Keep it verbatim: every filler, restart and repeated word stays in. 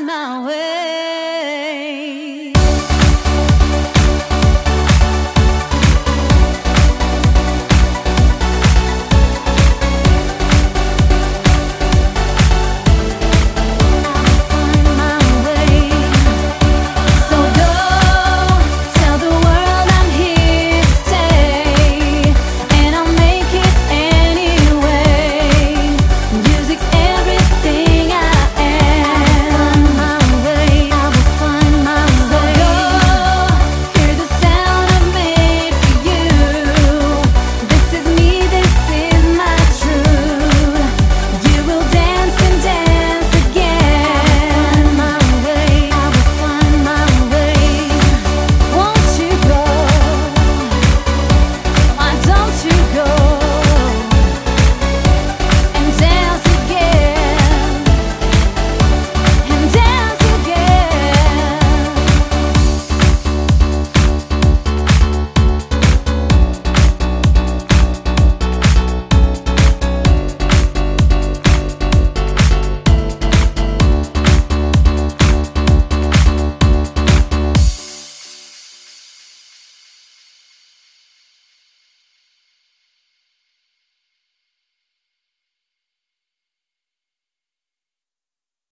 find my way.